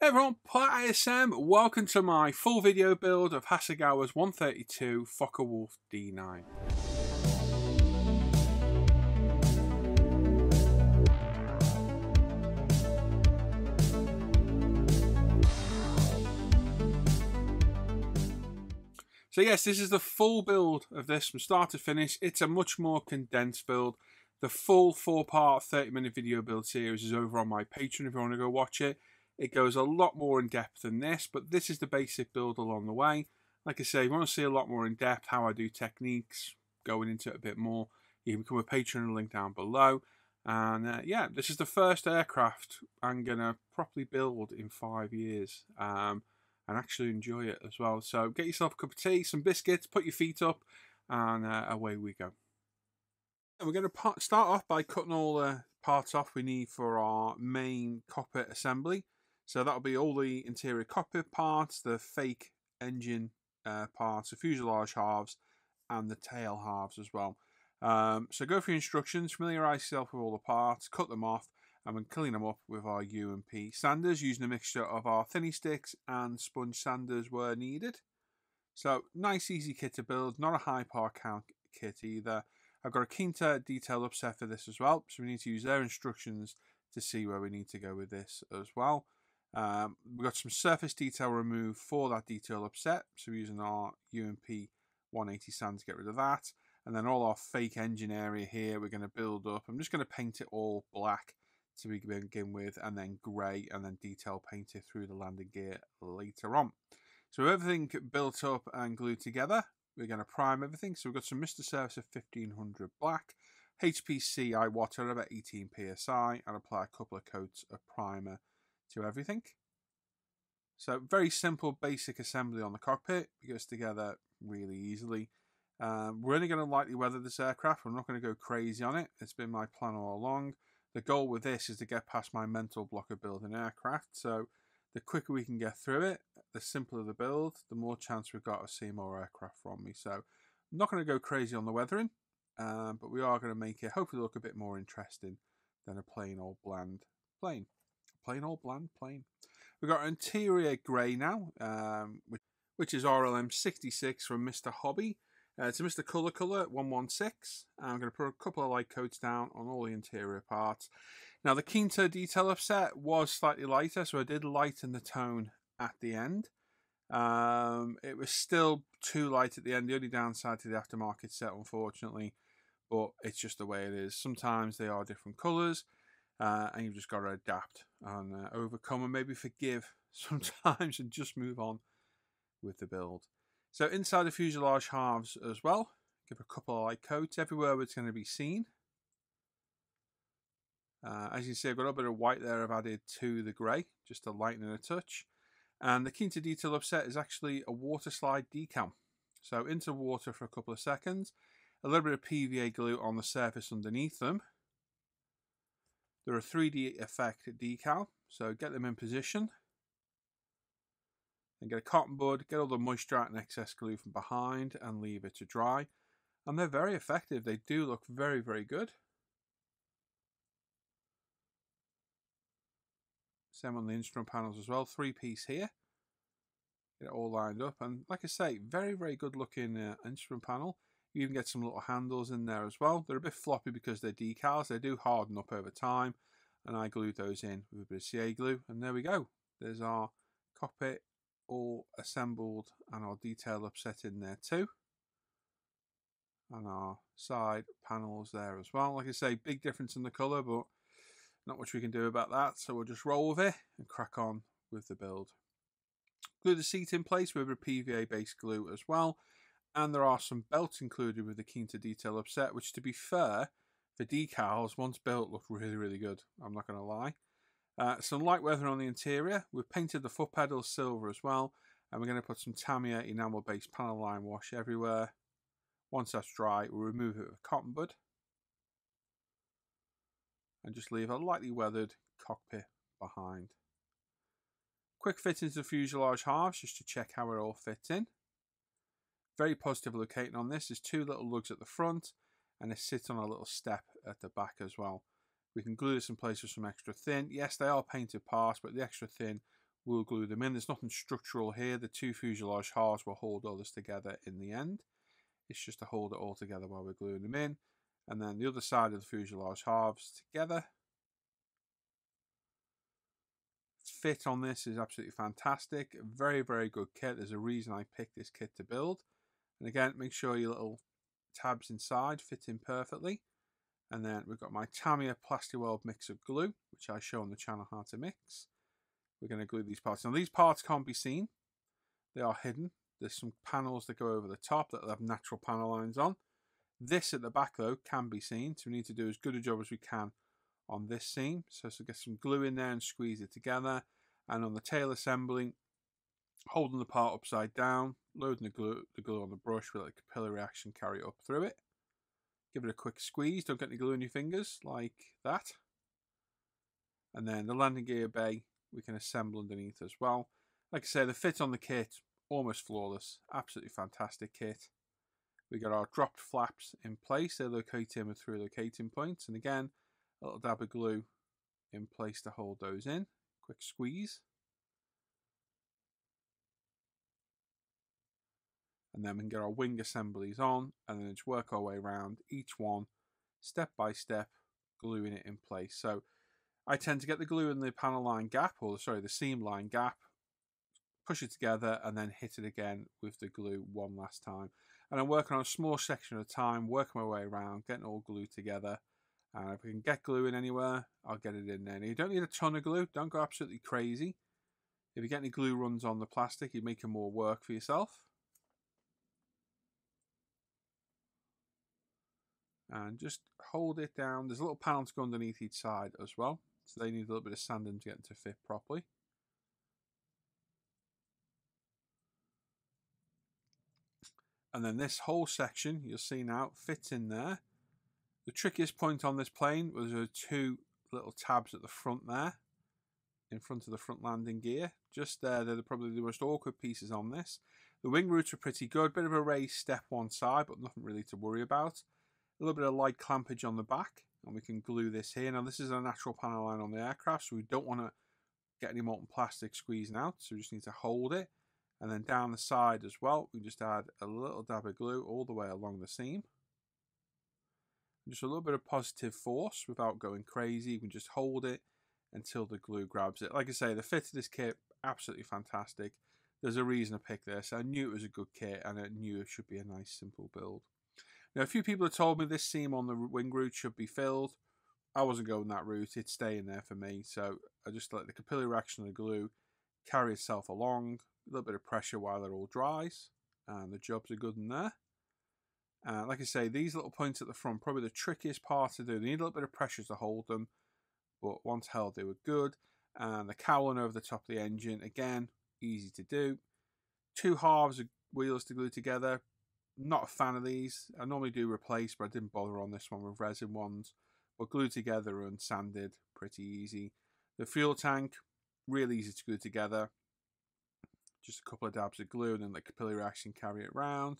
Hey everyone, Paul ISM, welcome to my full video build of Hasegawa's 132 Focke-Wulf D9. So yes, this is the full build of this from start to finish. It's a much more condensed build. The full 4-part 30-minute video build series is over on my Patreon if you want to go watch it. It goes a lot more in depth than this, but this is the basic build along the way. Like I say, if you want to see a lot more in depth, how I do techniques, going into it a bit more, you can become a patron, link down below. And yeah, this is the first aircraft I'm going to properly build in 5 years and actually enjoy it as well. So get yourself a cup of tea, some biscuits, put your feet up, and away we go. And we're going to start off by cutting all the parts off we need for our main cockpit assembly. So that'll be all the interior cockpit parts, the fake engine parts, the fuselage halves, and the tail halves as well. So go through your instructions, familiarise yourself with all the parts, cut them off, and then clean them up with our U and P sanders, using a mixture of our thinny sticks and sponge sanders where needed. So nice, easy kit to build, not a high power count kit either. I've got a Quinta detailed upset for this as well, so we need to use their instructions to see where we need to go with this as well. We've got some surface detail removed for that detail upset, so we're using our UMP 180 sand to get rid of that. And then all our fake engine area here we're going to build up. I'm just going to paint it all black to begin with, and then grey, and then detail paint it through the landing gear later on. So everything built up and glued together, we're going to prime everything. So we've got some Mr. Surfacer 1500 black, HP-C Iwata about 18 psi, and apply a couple of coats of primer to everything. So very simple basic assembly on the cockpit. It goes together really easily. We're only going to lightly weather this aircraft. I'm not going to go crazy on it. It's been my plan all along. The goal with this is to get past my mental block of building aircraft. So the quicker we can get through it, the simpler the build, the more chance we've got of seeing more aircraft from me. So I'm not going to go crazy on the weathering, but we are going to make it hopefully look a bit more interesting than a plain old bland plane. Plain old bland plane. We've got interior grey now, which is RLM 66 from Mr. Hobby. It's a Mr. Color 116. I'm going to put a couple of light coats down on all the interior parts. Now the Quinta detail offset was slightly lighter, so I did lighten the tone at the end. It was still too light at the end. The only downside to the aftermarket set, unfortunately, but it's just the way it is. Sometimes they are different colours. And you've just got to adapt and overcome and maybe forgive sometimes and just move on with the build. So inside the fuselage halves as well, give a couple of light coats everywhere it's going to be seen. As you can see, I've got a little bit of white there I've added to the grey, just to lighten it a touch. And the Quinta detail upset is actually a water slide decam. So into water for a couple of seconds, a little bit of PVA glue on the surface underneath them. They're a 3D effect decal, so get them in position. And get a cotton bud, get all the moisture out and excess glue from behind and leave it to dry. And they're very effective. They do look very, very good. Same on the instrument panels as well, 3-piece here. Get it all lined up. And like I say, very, very good looking instrument panel. You even get some little handles in there as well. They're a bit floppy because they're decals. They do harden up over time. And I glued those in with a bit of CA glue. And there we go. There's our cockpit all assembled and our detail upset in there too. And our side panels there as well. Like I say, big difference in the colour, but not much we can do about that. So we'll just roll with it and crack on with the build. Glue the seat in place with a PVA-based glue as well. And there are some belts included with the Quinta detail upset, which, to be fair, the decals, once built, look really, really good. I'm not going to lie. Some light weather on the interior. We've painted the foot pedals silver as well. And we're going to put some Tamiya enamel-based panel line wash everywhere. Once that's dry, we'll remove it with a cotton bud. And just leave a lightly weathered cockpit behind. Quick fit into the fuselage halves, just to check how it all fits in. Very positive locating on this. There's two little lugs at the front and it sits on a little step at the back as well. We can glue this in place with some extra thin. Yes, they are painted parts, but the extra thin we'll glue them in. There's nothing structural here. The two fuselage halves will hold all this together in the end. It's just to hold it all together while we're gluing them in. And then the other side of the fuselage halves together. Fit on this is absolutely fantastic. Very, very good kit. There's a reason I picked this kit to build. And again, make sure your little tabs inside fit in perfectly. And then we've got my Tamiya PlastiWeld mixer glue, which I show on the channel how to mix. We're going to glue these parts. Now these parts can't be seen. They are hidden. There's some panels that go over the top that have natural panel lines on. This at the back though can be seen. So we need to do as good a job as we can on this seam. So get some glue in there and squeeze it together. And on the tail assembly, holding the part upside down, loading the glue on the brush with a capillary action, carry it up through it. Give it a quick squeeze, don't get any glue on your fingers, like that. And then the landing gear bay, we can assemble underneath as well. Like I say, the fit on the kit, almost flawless, absolutely fantastic kit. We got our dropped flaps in place, they're located with three locating points. And again, a little dab of glue in place to hold those in. Quick squeeze. And then we can get our wing assemblies on and then just work our way around each one step by step, gluing it in place. So I tend to get the glue in the panel line gap, or sorry, the seam line gap, push it together and then hit it again with the glue one last time. And I'm working on a small section at a time, working my way around, getting all glued together. And if we can get glue in anywhere, I'll get it in there. Now, you don't need a ton of glue. Don't go absolutely crazy. If you get any glue runs on the plastic, you're making more work for yourself. And just hold it down. There's a little panel to go underneath each side as well. So they need a little bit of sanding to get them to fit properly. And then this whole section, you'll see now, fits in there. The trickiest point on this plane was there were two little tabs at the front there, in front of the front landing gear. Just there, they're probably the most awkward pieces on this. The wing roots are pretty good, bit of a raised step one side, but nothing really to worry about. A little bit of light clampage on the back, and we can glue this here. Now this is a natural panel line on the aircraft, so we don't want to get any molten plastic squeezing out, so we just need to hold it. And then down the side as well, we just add a little dab of glue all the way along the seam. Just a little bit of positive force without going crazy. You can just hold it until the glue grabs it. Like I say, the fit of this kit, absolutely fantastic. There's a reason I picked this. I knew it was a good kit and I knew it should be a nice, simple build. Now, a few people have told me this seam on the wing root should be filled. I wasn't going that route. It's staying there for me. So I just let the capillary action of the glue carry itself along. A little bit of pressure while it all dries. And the jobs are good in there. Like I say, these little points at the front, probably the trickiest part to do. They need a little bit of pressure to hold them, but once held, they were good. And the cowling over the top of the engine, again, easy to do. Two halves of wheels to glue together. Not a fan of these. I normally do replace, but I didn't bother on this one with resin ones. But glued together and sanded, pretty easy. The fuel tank, really easy to glue together. Just a couple of dabs of glue and then the capillary action carry it round.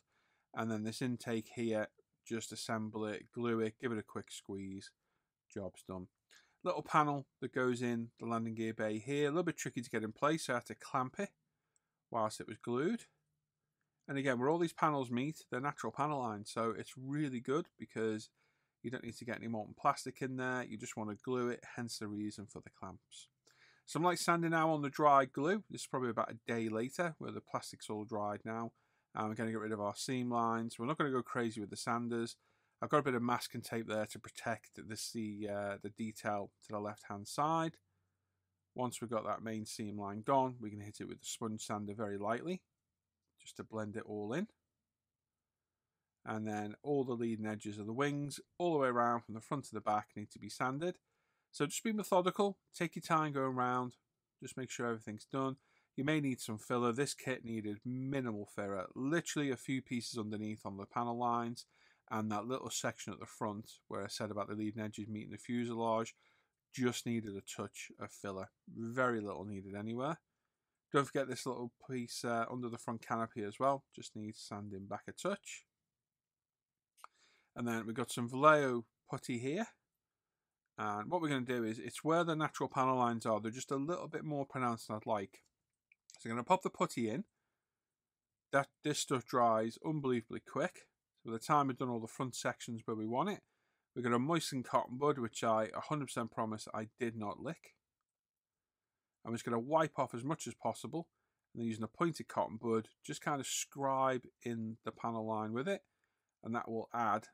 And then this intake here, just assemble it, glue it, give it a quick squeeze, job's done. Little panel that goes in the landing gear bay here, a little bit tricky to get in place, so I had to clamp it whilst it was glued. And again, where all these panels meet, they're natural panel lines, so it's really good because you don't need to get any molten plastic in there, you just want to glue it, hence the reason for the clamps. So I'm like sanding now on the dry glue. This is probably about a day later, where the plastic's all dried now. We're going to get rid of our seam lines. We're not going to go crazy with the sanders. I've got a bit of masking tape there to protect the detail to the left-hand side. Once we've got that main seam line gone, we can hit it with the sponge sander very lightly, just to blend it all in. And then all the leading edges of the wings, all the way around from the front to the back, need to be sanded. So just be methodical. Take your time going around. Just make sure everything's done. You may need some filler. This kit needed minimal filler, literally a few pieces underneath on the panel lines and that little section at the front where I said about the leading edges meeting the fuselage, just needed a touch of filler. Very little needed anywhere. Don't forget this little piece under the front canopy as well, just needs sanding back a touch. And then we've got some Vallejo putty here. And what we're going to do is, it's where the natural panel lines are, they're just a little bit more pronounced than I'd like. So I'm going to pop the putty in. This stuff dries unbelievably quick. So by the time we've done all the front sections where we want it, we're going to moisten cotton bud, which I 100% promise I did not lick. I'm just going to wipe off as much as possible. And then using a pointed cotton bud, just kind of scribe in the panel line with it. And that will add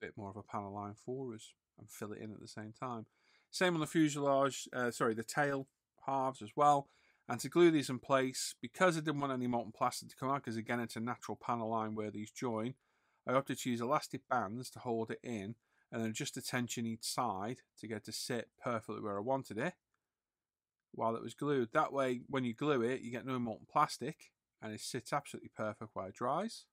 a bit more of a panel line for us and fill it in at the same time. Same on the fuselage, the tail halves as well. And to glue these in place, because I didn't want any molten plastic to come out, because again it's a natural panel line where these join, I opted to use elastic bands to hold it in and then adjust the tension each side to get it to sit perfectly where I wanted it while it was glued. That way, when you glue it, you get no molten plastic and it sits absolutely perfect while it dries.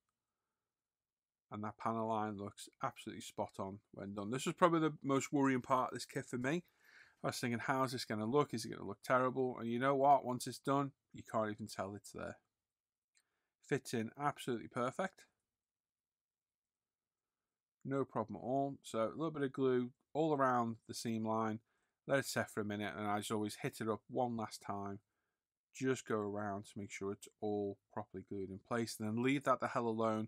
And that panel line looks absolutely spot on when done. This was probably the most worrying part of this kit for me. I was thinking, how's this going to look? Is it going to look terrible? And you know what? Once it's done, you can't even tell it's there. Fits in absolutely perfect. No problem at all. So a little bit of glue all around the seam line. Let it set for a minute. And I just always hit it up one last time. Just go around to make sure it's all properly glued in place. And then leave that the hell alone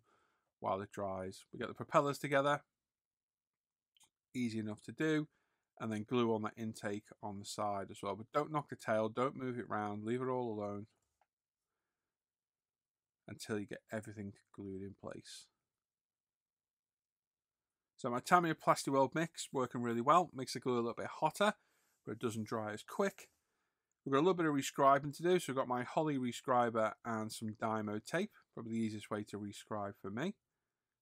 while it dries. We get the propellers together. Easy enough to do. And then glue on that intake on the side as well. But don't knock the tail, don't move it round, leave it all alone until you get everything glued in place. So my Tamiya PlastiWeld mix working really well, makes the glue a little bit hotter, but it doesn't dry as quick. We've got a little bit of rescribing to do, so I've got my Holly rescriber and some Dymo tape, probably the easiest way to rescribe for me.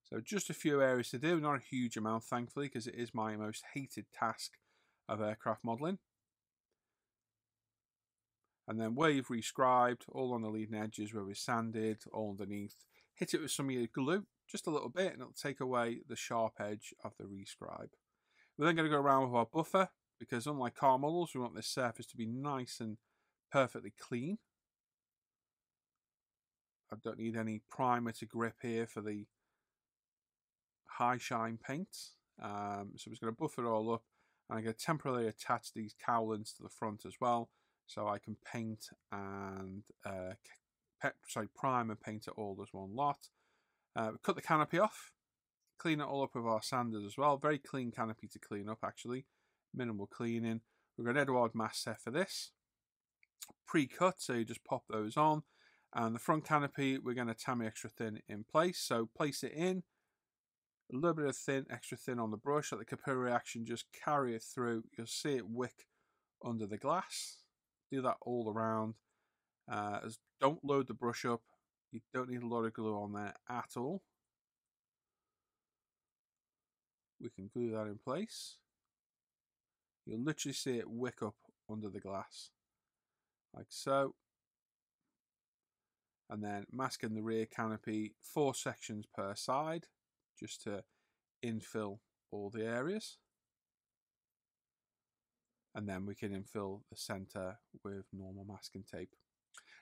So just a few areas to do, not a huge amount thankfully, because it is my most hated task of aircraft modelling. And then where you've rescribed, all on the leading edges where we sanded, all underneath, hit it with some of your glue, just a little bit, and it'll take away the sharp edge of the rescribe. We're then going to go around with our buffer, because unlike car models, we want this surface to be nice and perfectly clean. I don't need any primer to grip here for the high shine paint. So I'm just going to buff it all up, and I'm going to temporarily attach these cowlings to the front as well, so I can paint and prime and paint it all as one lot. Cut the canopy off, clean it all up with our sanders as well. Very clean canopy to clean up actually, minimal cleaning. We've got an Eduard mask set for this, pre-cut, so you just pop those on. And the front canopy, we're going to Tamiya extra thin in place, so place it in. A little bit of thin, extra thin on the brush, let the capillary action just carry it through. You'll see it wick under the glass. Do that all around. Don't load the brush up. You don't need a lot of glue on there at all. We can glue that in place. You'll literally see it wick up under the glass, like so. And then masking the rear canopy, 4 sections per side, just to infill all the areas. And then we can infill the center with normal masking tape.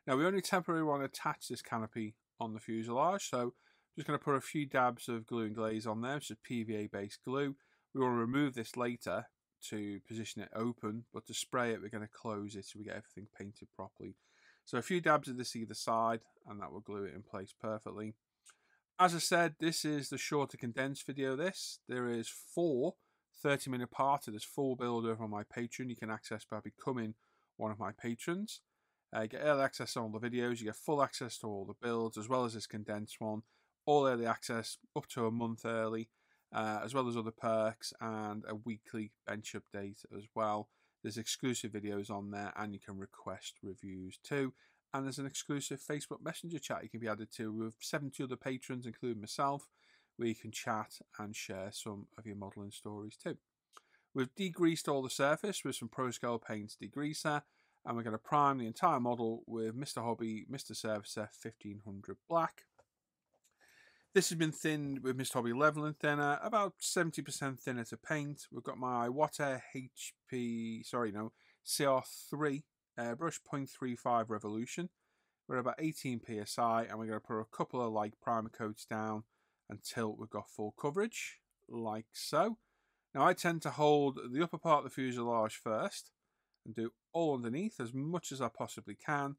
Now we only temporarily want to attach this canopy on the fuselage, so I'm just going to put a few dabs of glue and glaze on there, which is PVA based glue. We want to remove this later to position it open, but to spray it we're going to close it so we get everything painted properly. So a few dabs of this either side, and that will glue it in place perfectly. As I said, this is the shorter condensed video of this. There is 4 30-minute parts of this full build over on my Patreon. You can access by becoming one of my patrons. You get early access to all the videos. You get full access to all the builds, as well as this condensed one. All early access, up to a month early, as well as other perks, and a weekly bench update as well. There's exclusive videos on there, and you can request reviews too. And there's an exclusive Facebook Messenger chat you can be added to with 70 other patrons, including myself, where you can chat and share some of your modelling stories too. We've degreased all the surface with some ProScale Paints degreaser, and we're going to prime the entire model with Mr. Hobby, Mr. Surfacer 1500 black. This has been thinned with Mr. Hobby leveling thinner, about 70% thinner to paint. We've got my Iwata CR3. Brush 0.35 revolution. We're about 18 psi, and we're going to put a couple of like primer coats down until we've got full coverage, like so. Now I tend to hold the upper part of the fuselage first and do all underneath as much as I possibly can.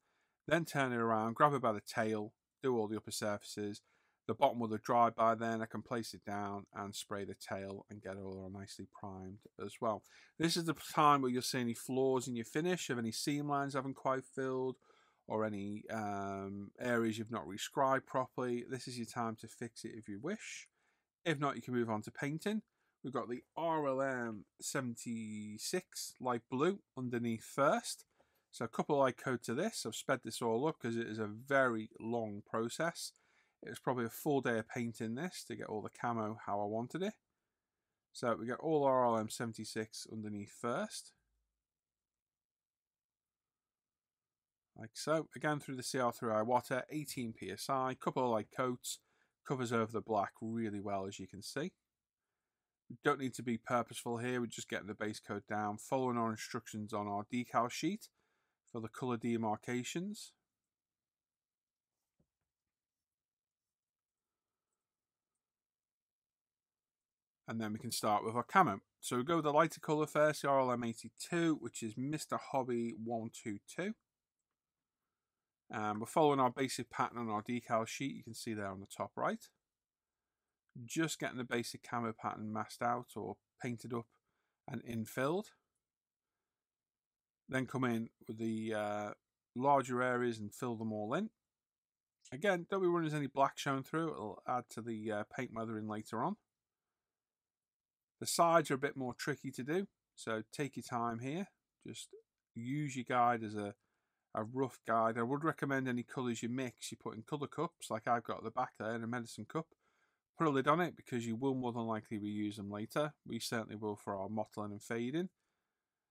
Then turn it around, grab it by the tail, do all the upper surfaces. The bottom will have dried by then. I can place it down and spray the tail and get it all nicely primed as well. This is the time where you'll see any flaws in your finish, of any seam lines haven't quite filled, or any areas you've not rescribed properly. This is your time to fix it if you wish. If not, you can move on to painting. We've got the RLM 76 light blue underneath first. So a couple of light coats of this. I've sped this all up because it is a very long process. It was probably a full day of painting this to get all the camo how I wanted it. So we got all RLM 76 underneath first. Like so. Again through the CR3 Iwata, 18 PSI, couple of light coats, covers over the black really well as you can see. We don't need to be purposeful here, we're just getting the base coat down, following our instructions on our decal sheet for the colour demarcations. And then we can start with our camo. So we go with the lighter colour first, the RLM-82, which is Mr. Hobby 122. We're following our basic pattern on our decal sheet, you can see there on the top right. Just getting the basic camo pattern masked out or painted up and infilled. Then come in with the larger areas and fill them all in. Again, don't be worried there's any black shown through, it'll add to the paint weathering later on. The sides are a bit more tricky to do, so take your time here. Just use your guide as a rough guide. I would recommend any colours you mix, you put in colour cups, like I've got at the back there in a medicine cup. Put a lid on it because you will more than likely reuse them later. We certainly will for our mottling and fading.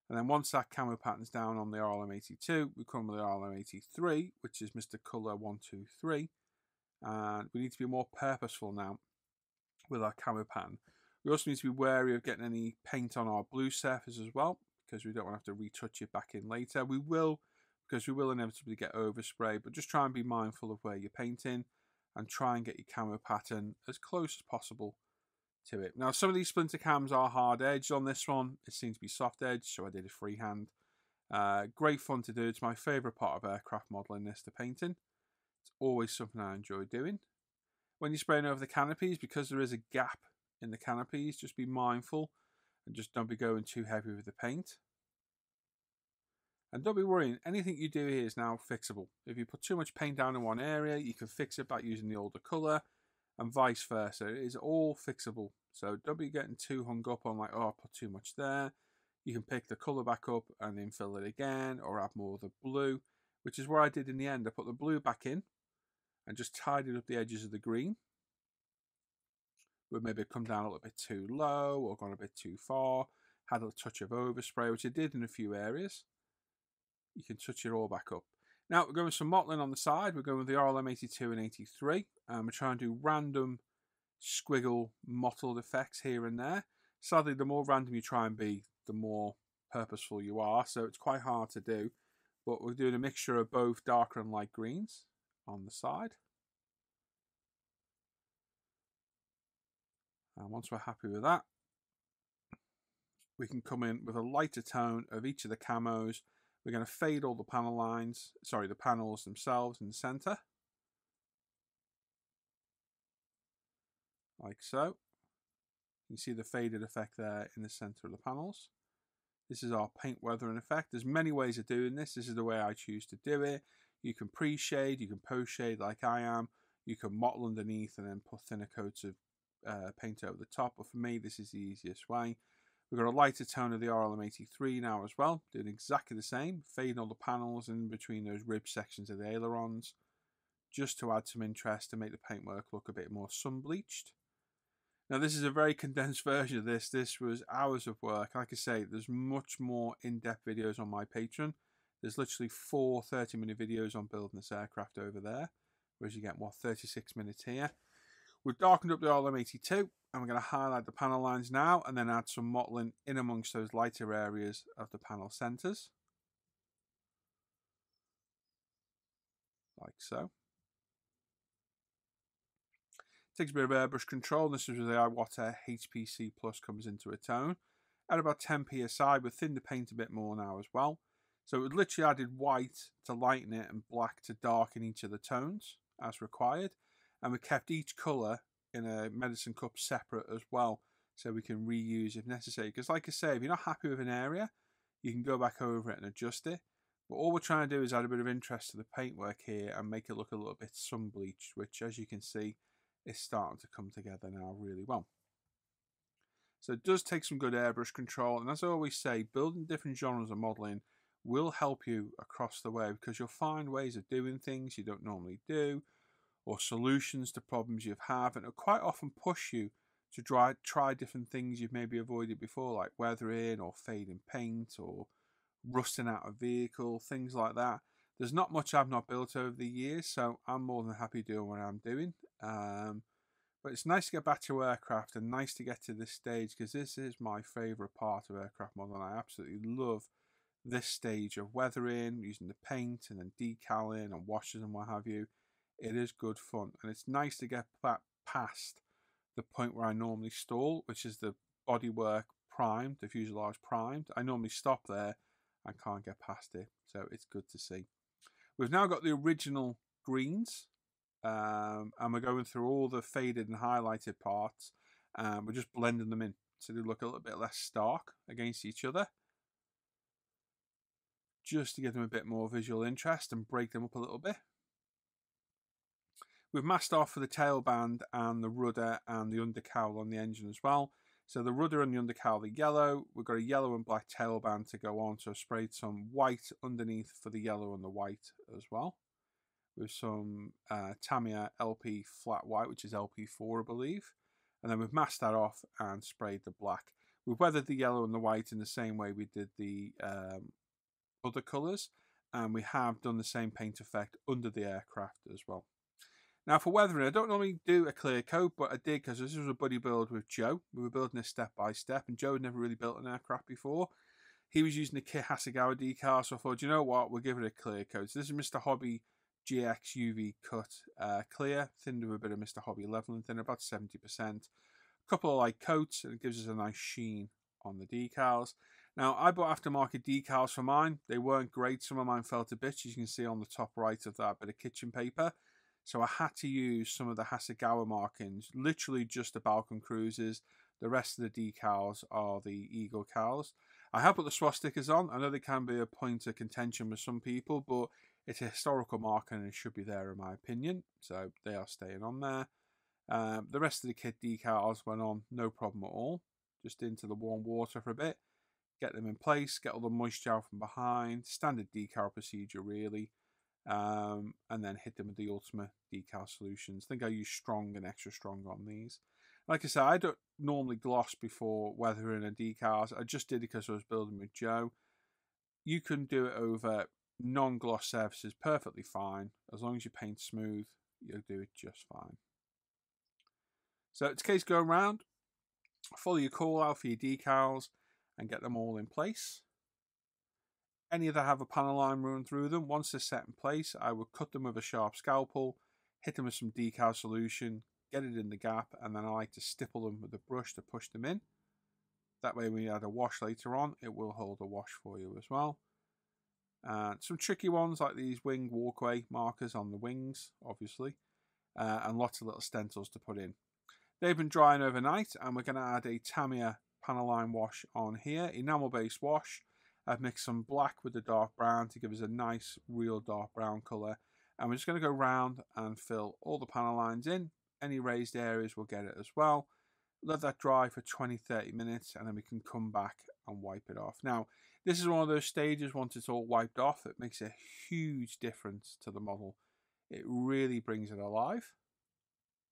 And then once that camo pattern's down on the RLM-82, we come with the RLM-83, which is Mr. Color 123. And we need to be more purposeful now with our camo pattern. We also need to be wary of getting any paint on our blue surface as well, because we don't want to have to retouch it back in later. We will, because we will inevitably get overspray, but just try and be mindful of where you're painting and try and get your camo pattern as close as possible to it. Now, some of these splinter cams are hard edged. On this one, it seemed to be soft edged, so I did it freehand. Great fun to do. It's my favourite part of aircraft modelling this, the painting. It's always something I enjoy doing. When you're spraying over the canopies, because there is a gap in the canopies, just be mindful and just don't be going too heavy with the paint, and don't be worrying, anything you do here is now fixable. If you put too much paint down in one area, you can fix it by using the older color, and vice versa. It is all fixable, so don't be getting too hung up on like, oh, I put too much there. You can pick the color back up and then fill it again, or add more of the blue, which is what I did in the end. I put the blue back in and just tidied up the edges of the green. But maybe come down a little bit too low or gone a bit too far, had a touch of overspray, which I did in a few areas. You can touch it all back up. Now we're going with some mottling on the side. We're going with the RLM-82 and 83, and we're trying to do random squiggle mottled effects here and there. Sadly, the more random you try and be, the more purposeful you are, so it's quite hard to do, but we're doing a mixture of both darker and light greens on the side. And once we're happy with that, we can come in with a lighter tone of each of the camos. We're going to fade all the panel lines, sorry, the panels themselves in the center. Like so. You can see the faded effect there in the center of the panels. This is our paint weathering effect. There's many ways of doing this. This is the way I choose to do it. You can pre-shade, you can post-shade like I am. You can mottle underneath and then put thinner coats of paint over the top, but for me this is the easiest way. We've got a lighter tone of the RLM-83 now as well, doing exactly the same, fading all the panels in between those rib sections of the ailerons, just to add some interest to make the paintwork look a bit more sun bleached. Now this is a very condensed version of this. This was hours of work. Like I say, there's much more in-depth videos on my Patreon. There's literally 4 30-minute videos on building this aircraft over there, whereas you get, what, 36 minutes here. We've darkened up the RLM-82 and we're going to highlight the panel lines now and then add some mottling in amongst those lighter areas of the panel centres. Like so. Takes a bit of airbrush control. This is where the Iwata HP-C Plus comes into a tone. At about 10 PSI, we've thinned the paint a bit more now as well. So it literally added white to lighten it and black to darken each of the tones as required. And we kept each colour in a medicine cup separate as well, so we can reuse if necessary. Because like I say, if you're not happy with an area, you can go back over it and adjust it. But all we're trying to do is add a bit of interest to the paintwork here and make it look a little bit sun-bleached, which, as you can see, is starting to come together now really well. So it does take some good airbrush control. And as I always say, building different genres of modelling will help you across the way, because you'll find ways of doing things you don't normally do, or solutions to problems you've had, and it'll quite often push you to try different things you've maybe avoided before, like weathering or fading paint or rusting out a vehicle, things like that. There's not much I've not built over the years, so I'm more than happy doing what I'm doing. But it's nice to get back to aircraft and nice to get to this stage, because this is my favourite part of aircraft modelling. I absolutely love this stage of weathering, using the paint and then decaling and washes and what have you. It is good fun, and it's nice to get back past the point where I normally stall, which is the bodywork primed, the fuselage primed. I normally stop there and can't get past it, so it's good to see. We've now got the original greens, and we're going through all the faded and highlighted parts, and we're just blending them in so they look a little bit less stark against each other, just to give them a bit more visual interest and break them up a little bit. We've masked off for the tailband and the rudder and the undercowl on the engine as well. So the rudder and the undercowl are yellow. We've got a yellow and black tailband to go on, so I've sprayed some white underneath for the yellow and the white as well, with some Tamiya LP flat white, which is LP4, I believe. And then we've masked that off and sprayed the black. We've weathered the yellow and the white in the same way we did the other colours, and we have done the same paint effect under the aircraft as well. Now for weathering, I don't normally do a clear coat, but I did because this was a buddy build with Joe. We were building this step by step, and Joe had never really built an aircraft before. He was using the Hasegawa decal, so I thought, you know what, we'll give it a clear coat. So this is Mr. Hobby GX UV Cut Clear, thinned with a bit of Mr. Hobby leveling thinner, about 70%. A couple of light coats, and it gives us a nice sheen on the decals. Now, I bought aftermarket decals for mine. They weren't great. Some of mine fell to bits, as you can see on the top right of that bit of kitchen paper. So I had to use some of the Hasegawa markings, literally just the Balkan Cruisers. The rest of the decals are the Eagle Cals. I have put the swastikas on. I know they can be a point of contention with some people, but it's a historical marking and it should be there in my opinion. So they are staying on there. The rest of the kit decals went on, no problem at all. Just into the warm water for a bit. Get them in place, get all the moisture out from behind. Standard decal procedure really. And then hit them with the Ultimate decal solutions. I think I use strong and extra strong on these. Like I said, I don't normally gloss before weathering a decals. I just did it because I was building with Joe. You can do it over non-gloss surfaces perfectly fine. As long as you paint smooth, you'll do it just fine. So it's a case going round. Follow your call out for your decals and get them all in place. Any that have a panel line run through them, once they're set in place, I would cut them with a sharp scalpel, hit them with some decal solution, get it in the gap, and then I like to stipple them with a brush to push them in. That way when you add a wash later on, it will hold a wash for you as well. Some tricky ones like these wing walkway markers on the wings, obviously, and lots of little stencils to put in. They've been drying overnight, and we're going to add a Tamiya panel line wash on here, enamel-based wash. I've mixed some black with the dark brown to give us a nice real dark brown colour. And we're just going to go round and fill all the panel lines in. Any raised areas will get it as well. Let that dry for 20-30 minutes and then we can come back and wipe it off. Now, this is one of those stages, once it's all wiped off, it makes a huge difference to the model. It really brings it alive.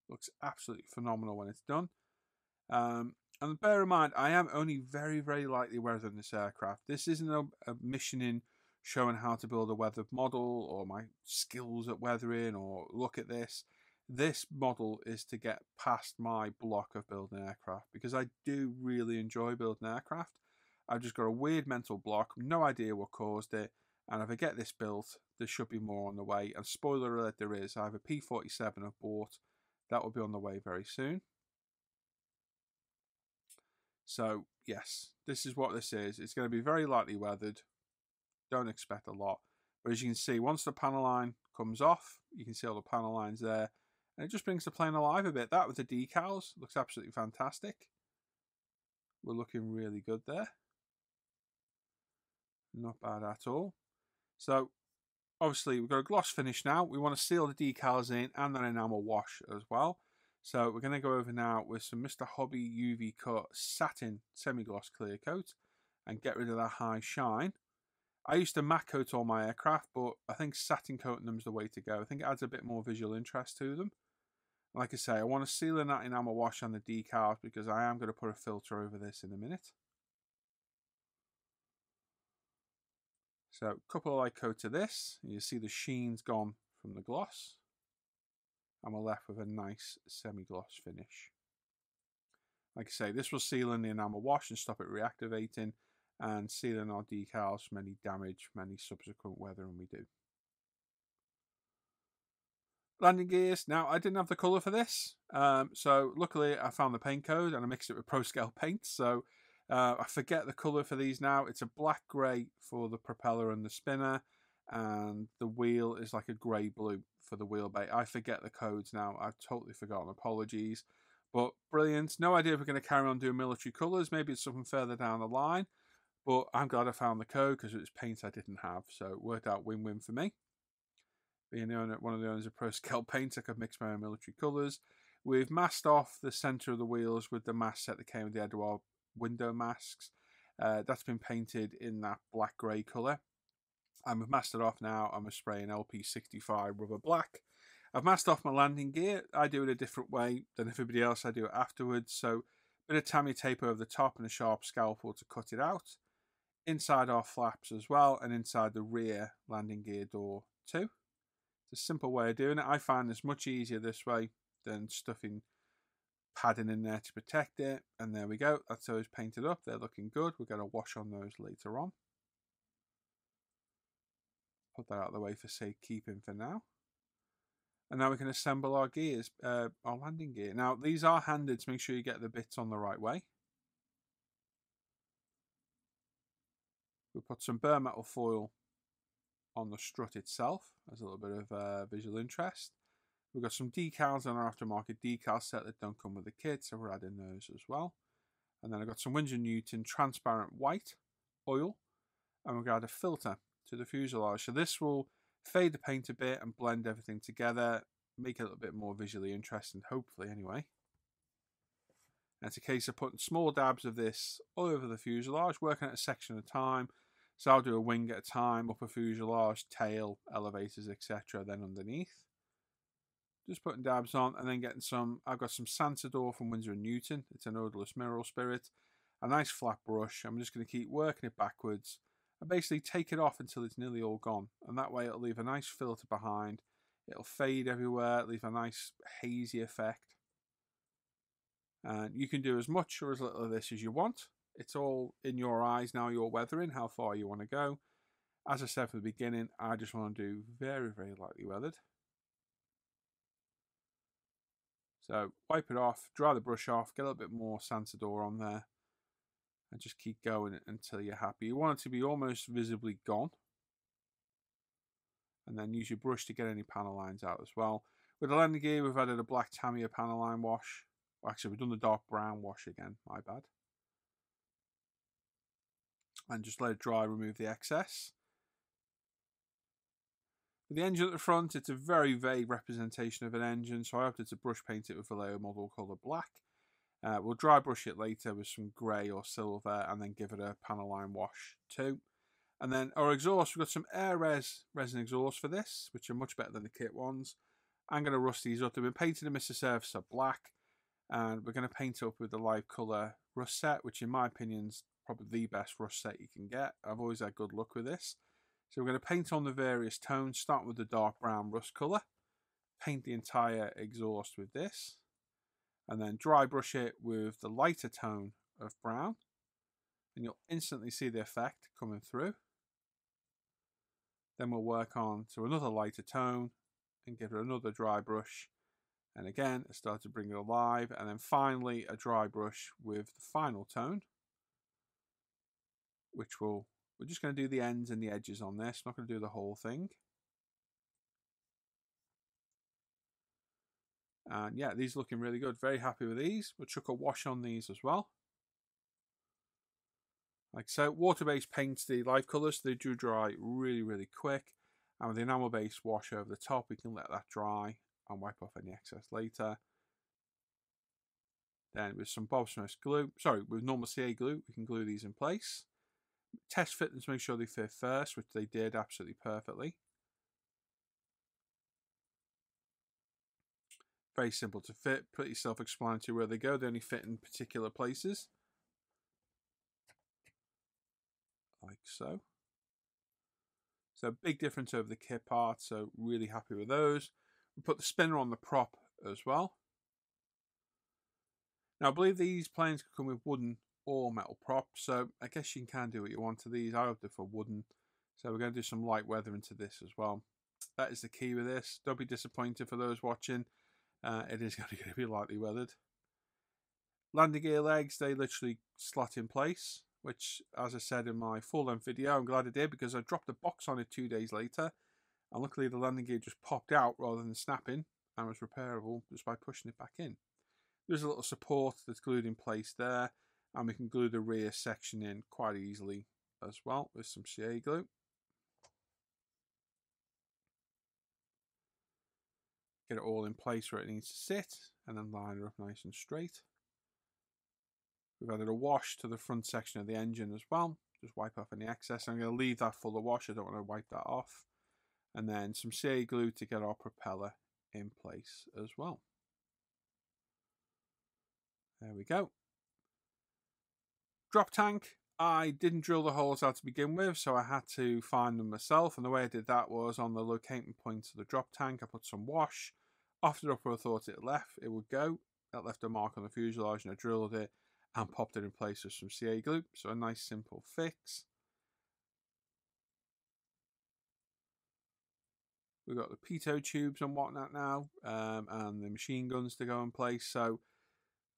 Looks absolutely phenomenal when it's done. And bear in mind, I am only very, very lightly weathering this aircraft. This isn't a mission in showing how to build a weathered model or my skills at weathering or look at this. This model is to get past my block of building aircraft, because I do really enjoy building aircraft. I've just got a weird mental block, no idea what caused it. And if I get this built, there should be more on the way. And spoiler alert, there is. I have a P47 I've bought. That will be on the way very soon. So, yes, this is what this is. It's going to be very lightly weathered. Don't expect a lot. But as you can see, once the panel line comes off, you can see all the panel lines there. And it just brings the plane alive a bit. That with the decals looks absolutely fantastic. We're looking really good there. Not bad at all. So obviously we've got a gloss finish now. We want to seal the decals in and then enamel wash as well. So we're going to go over now with some Mr. Hobby UV Cut Satin Semi-Gloss Clear Coat and get rid of that high shine. I used to matte coat all my aircraft, but I think satin coating them is the way to go. I think it adds a bit more visual interest to them. Like I say, I want to seal in that enamel wash on the decals because I am going to put a filter over this in a minute. So a couple of light coats of this, and you see the sheen's gone from the gloss. And we're left with a nice semi-gloss finish. Like I say, this will seal in the enamel wash and stop it reactivating, and seal in our decals from any damage from any subsequent weathering we do. Landing gears. Now, I didn't have the colour for this, so luckily I found the paint code and I mixed it with ProScale Paints. So I forget the colour for these now. It's a black grey for the propeller and the spinner, and the wheel is like a grey blue for the wheel bait. I forget the codes now. I've totally forgotten. Apologies. But brilliant. No idea if we're going to carry on doing military colours. Maybe it's something further down the line. But I'm glad I found the code because it was paint I didn't have. So it worked out win-win for me. Being one of the owners of ProScale Paints, I could mix my own military colours. We've masked off the centre of the wheels with the mask set that came with the Eduard window masks. That's been painted in that black grey colour. And we've masked it off now. I'm spraying LP65 rubber black. I've masked off my landing gear. I do it a different way than everybody else. I do it afterwards. So a bit of Tamiya tape over the top and a sharp scalpel to cut it out. Inside our flaps as well, and inside the rear landing gear door too. It's a simple way of doing it. I find this much easier this way than stuffing padding in there to protect it. And there we go. That's those painted up. They're looking good. We're going to wash on those later on. Put that out of the way for safekeeping for now. And now we can assemble our gears, our landing gear. Now these are handed, so make sure you get the bits on the right way. We'll put some bare metal foil on the strut itself as a little bit of visual interest. We've got some decals on our aftermarket decal set that don't come with the kit, so we're adding those as well. And then I've got some Windsor Newton transparent white oil, and we're going to add a filter to the fuselage. So this will fade the paint a bit and blend everything together, make it a little bit more visually interesting, hopefully anyway. And it's a case of putting small dabs of this all over the fuselage, working at a section at a time. So I'll do a wing at a time, upper fuselage, tail, elevators, etc. Then underneath. Just putting dabs on and then getting some, I've got some Santador from Windsor Newton. It's an odorless mineral spirit. A nice flat brush. I'm just going to keep working it backwards and basically take it off until it's nearly all gone. And that way it'll leave a nice filter behind. It'll fade everywhere, leave a nice hazy effect. And you can do as much or as little of this as you want. It's all in your eyes now, you're weathering, how far you want to go. As I said from the beginning, I just want to do very, very lightly weathered. So wipe it off, dry the brush off, get a little bit more Santador on there. And just keep going until you're happy. You want it to be almost visibly gone. And then use your brush to get any panel lines out as well. With the landing gear, we've added a black Tamiya panel line wash. Well, actually, we've done the dark brown wash again, my bad. And just let it dry, remove the excess. With the engine at the front, it's a very vague representation of an engine, so I opted to brush paint it with Vallejo Model Colour Black. We'll dry brush it later with some grey or silver, and then give it a panel line wash too. And then our exhaust, we've got some Air resin exhausts for this, which are much better than the kit ones. I'm going to rust these up. They've been painted in Mr. Surfacer Black, and we're going to paint up with the live colour rust set, which in my opinion is probably the best rust set you can get. I've always had good luck with this. So we're going to paint on the various tones, start with the dark brown rust colour, paint the entire exhaust with this, and then dry brush it with the lighter tone of brown, and you'll instantly see the effect coming through. Then we'll work on to another lighter tone and give it another dry brush, and again it starts to bring it alive, and then finally a dry brush with the final tone, which will We're just going to do the ends and the edges on this. Not going to do the whole thing. And yeah, these are looking really good. Very happy with these. We'll chuck a wash on these as well. Like so, water-based paints the live colours, so they do dry really, really quick. And with the enamel-based wash over the top, we can let that dry and wipe off any excess later. Then with some Bob Smith's glue, with normal CA glue, we can glue these in place. Test fit them to make sure they fit first, which they did absolutely perfectly. Very simple to fit, pretty self-explanatory where they go. They only fit in particular places. Like so. So big difference over the kit part, so really happy with those. We put the spinner on the prop as well. Now I believe these planes could come with wooden or metal props, so I guess you can do what you want to these. I opted for wooden, so we're going to do some light weathering to this as well. That is the key with this. Don't be disappointed for those watching. It is going to be lightly weathered. Landing gear legs, they literally slot in place, which, as I said in my full-length video, I'm glad I did because I dropped a box on it 2 days later, and luckily the landing gear just popped out rather than snapping and was repairable just by pushing it back in. There's a little support that's glued in place there, and we can glue the rear section in quite easily as well with some CA glue. Get it all in place where it needs to sit, and then line it up nice and straight. We've added a wash to the front section of the engine as well. Just wipe off any excess. I'm going to leave that full of wash. I don't want to wipe that off. And then some CA glue to get our propeller in place as well. There we go. Drop tank. I didn't drill the holes out to begin with, so I had to find them myself. And the way I did that was on the locating point of the drop tank. I put some wash. After up where I thought it left, it would go. That left a mark on the fuselage, and I drilled it and popped it in place with some CA glue. So a nice simple fix. We've got the pitot tubes and whatnot now, and the machine guns to go in place. So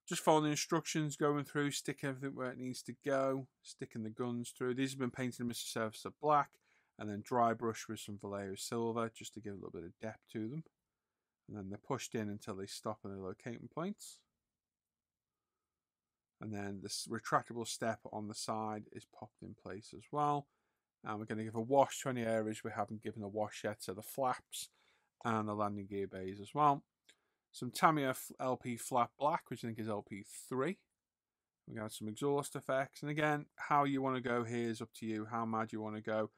just following the instructions, going through, stick everything where it needs to go, sticking the guns through. These have been painted in Mr. Surfacer black, and then dry brush with some Vallejo silver just to give a little bit of depth to them. And then they're pushed in until they stop at the locating points. And then this retractable step on the side is popped in place as well. And we're going to give a wash to any areas we haven't given a wash yet, so the flaps and the landing gear bays as well. Some Tamiya LP flat black, which I think is LP3. We got some exhaust effects. And again, how you want to go here is up to you, how mad you want to go.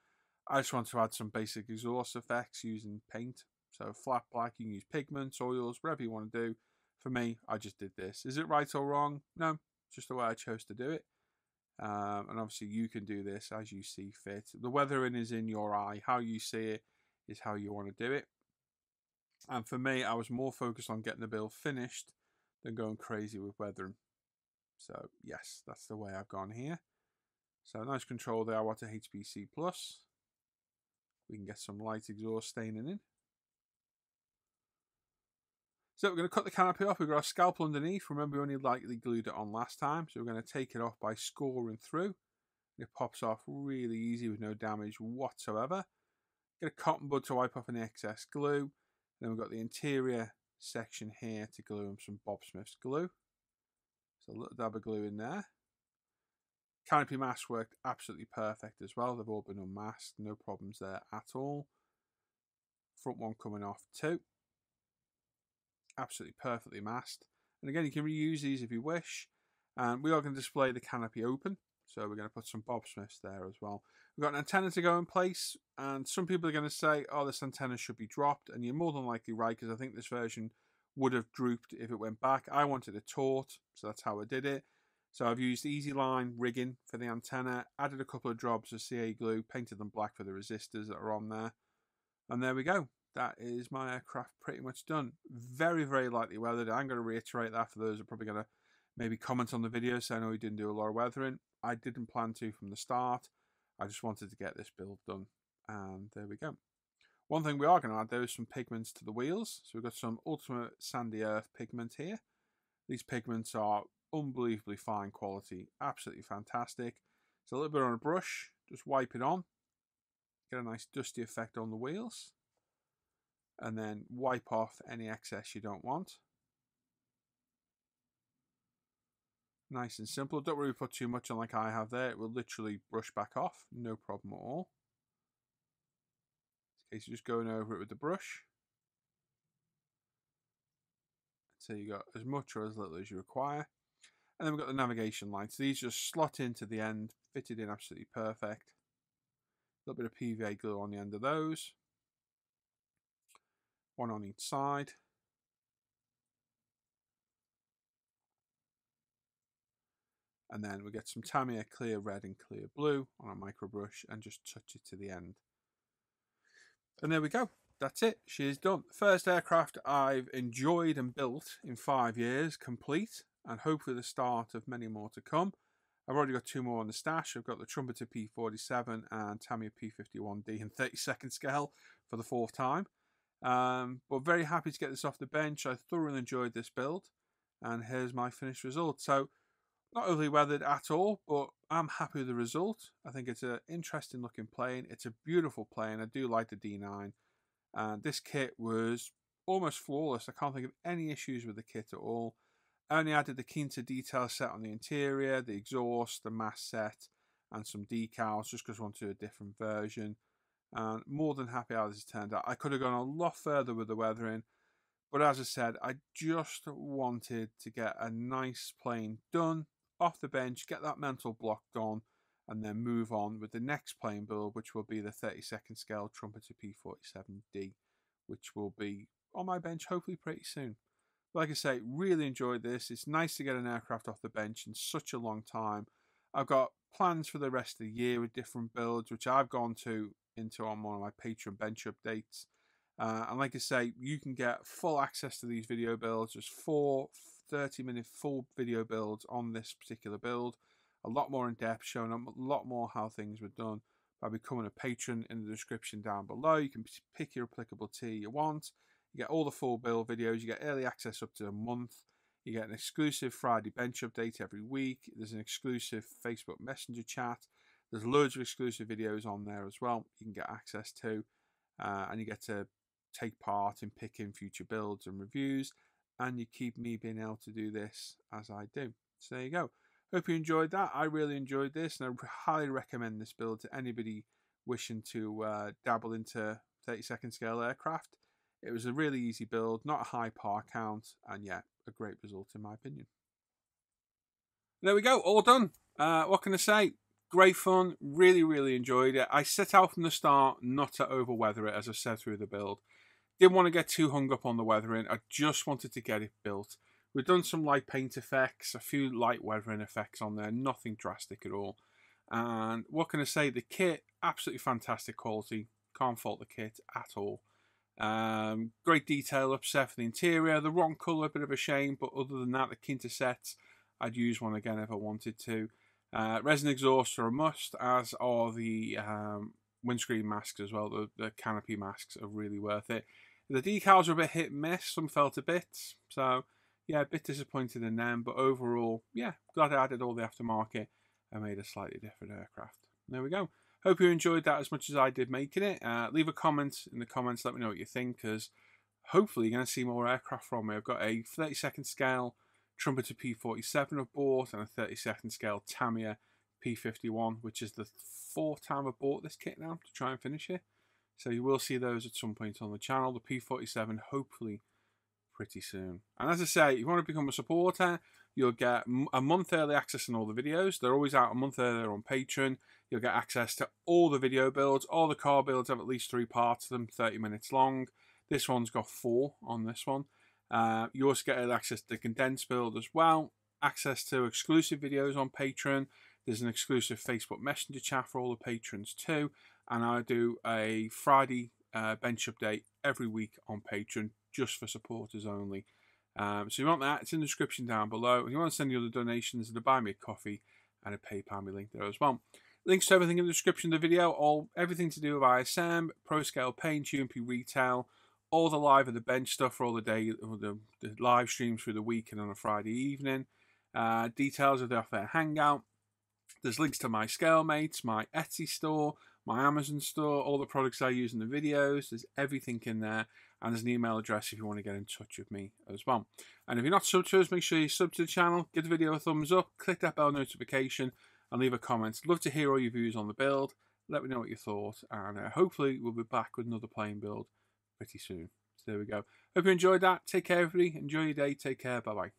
I just want to add some basic exhaust effects using paint. So flat black, you can use pigments, oils, whatever you want to do. For me, I just did this. Is it right or wrong? No. Just the way I chose to do it, and obviously you can do this as you see fit. The weathering is in your eye. How you see it is how you want to do it. And for me, I was more focused on getting the build finished than going crazy with weathering. So yes, that's the way I've gone here. So nice control there. Iwata HP-C plus. We can get some light exhaust staining in. So we're going to cut the canopy off. We've got our scalpel underneath. Remember, we only lightly glued it on last time. So we're going to take it off by scoring through. It pops off really easy with no damage whatsoever. Get a cotton bud to wipe off any excess glue. And then we've got the interior section here to glue in some Bob Smith's glue. So a little dab of glue in there. Canopy masks worked absolutely perfect as well. They've all been unmasked. No problems there at all. Front one coming off too. Absolutely perfectly masked, and again you can reuse these if you wish. And we are going to display the canopy open, so we're going to put some Bob Smiths there as well. We've got an antenna to go in place, and some people are going to say, oh, this antenna should be dropped, and you're more than likely right, because I think this version would have drooped if it went back. I wanted it taut, so that's how I did it. So I've used easy line rigging for the antenna, added a couple of drops of CA glue, painted them black for the resistors that are on there, and there we go. That is my aircraft pretty much done. Very, very lightly weathered. I'm going to reiterate that for those who are probably going to maybe comment on the video, so I know we didn't do a lot of weathering. I didn't plan to from the start. I just wanted to get this build done. And there we go. One thing we are going to add, there is some pigments to the wheels. So we've got some Ultimate Sandy Earth pigment here. These pigments are unbelievably fine quality. Absolutely fantastic. It's a little bit on a brush. Just wipe it on, get a nice dusty effect on the wheels, and then wipe off any excess you don't want. Nice and simple. Don't really put too much on like I have there. It will literally brush back off, no problem at all. Okay, so just going over it with the brush. So you got as much or as little as you require. And then we've got the navigation lights. These just slot into the end, fitted in absolutely perfect. A little bit of PVA glue on the end of those. One on each side. And then we get some Tamiya clear red and clear blue on a micro brush and just touch it to the end. And there we go. That's it. She is done. First aircraft I've enjoyed and built in 5 years, complete, and hopefully the start of many more to come. I've already got 2 more on the stash. I've got the Trumpeter P47 and Tamiya P51D in 32nd scale for the 4th time. But very happy to get this off the bench. I thoroughly enjoyed this build, and here's my finished result. So, not overly weathered at all, but I'm happy with the result. I think it's an interesting looking plane. It's a beautiful plane. I do like the D9. And this kit was almost flawless. I can't think of any issues with the kit at all. I only added the Quinta detail set on the interior, the exhaust, the mast set, and some decals just because I wanted a different version. And more than happy how this has turned out. I could have gone a lot further with the weathering, but as I said, I just wanted to get a nice plane done off the bench, get that mental block done, and then move on with the next plane build, which will be the 32nd scale Trumpeter P47D, which will be on my bench hopefully pretty soon. Like I say, really enjoyed this. It's nice to get an aircraft off the bench in such a long time. I've got plans for the rest of the year with different builds, which I've gone into on one of my Patreon bench updates. And like I say, you can get full access to these video builds. There's 4 30-minute full video builds on this particular build. A lot more in depth, showing a lot more how things were done by becoming a patron in the description down below. You can pick your applicable tier you want. You get all the full build videos. You get early access up to a month. You get an exclusive Friday bench update every week. There's an exclusive Facebook Messenger chat. There's loads of exclusive videos on there as well. You can get access to, and you get to take part in picking future builds and reviews. And you keep me being able to do this as I do. So there you go. Hope you enjoyed that. I really enjoyed this, and I highly recommend this build to anybody wishing to dabble into 32nd scale aircraft. It was a really easy build, not a high par count, and yeah, a great result in my opinion. There we go, all done. What can I say? Great fun, really, really enjoyed it. I set out from the start not to overweather it, as I said through the build. Didn't want to get too hung up on the weathering. I just wanted to get it built. We've done some light paint effects, a few light weathering effects on there, nothing drastic at all. And what can I say? The kit, absolutely fantastic quality. Can't fault the kit at all. Great detail upset for the interior. The wrong colour, a bit of a shame, but other than that, the Quinta sets, I'd use one again if I wanted to. Resin exhausts are a must, as are the windscreen masks as well. The canopy masks are really worth it. The decals are a bit hit and miss. Some fell to bits, so yeah, a bit disappointed in them, but overall, yeah, glad I added all the aftermarket and made a slightly different aircraft. There we go. Hope you enjoyed that as much as I did making it. Leave a comment in the comments, let me know what you think, because hopefully you're going to see more aircraft from me. I've got a 32nd scale Trumpeter P47 I've bought, and a 32nd scale Tamiya P51, which is the 4th time I've bought this kit now to try and finish it. So you will see those at some point on the channel. The P47 hopefully pretty soon. And as I say, if you want to become a supporter, you'll get a month early access on all the videos. They're always out a month earlier on Patreon. You'll get access to all the video builds. All the car builds have at least 3 parts of them, 30 minutes long. This one's got 4 on this one. You also get early access to the condensed build as well. Access to exclusive videos on Patreon. There's an exclusive Facebook Messenger chat for all the patrons too. And I do a Friday bench update every week on Patreon, just for supporters only. So you want that, it's in the description down below. If you want to send the other donations, the Buy Me a Coffee and a PayPal me link there as well. Links to everything in the description of the video, everything to do with ISM, ProScale Paints, UMP Retail, all the live of the bench stuff for all the day, all the live streams through the week and on a Friday evening. Details of the off-air hangout, There's links to my scale mates, my Etsy store, my Amazon store, all the products I use in the videos. There's everything in there. And there's an email address if you want to get in touch with me as well. And if you're not subbed to us, make sure you sub to the channel, give the video a thumbs up, click that bell notification, and leave a comment. Love to hear all your views on the build. Let me know what you thought. And hopefully we'll be back with another plane build pretty soon. So there we go. Hope you enjoyed that. Take care, everybody. Enjoy your day. Take care. Bye-bye.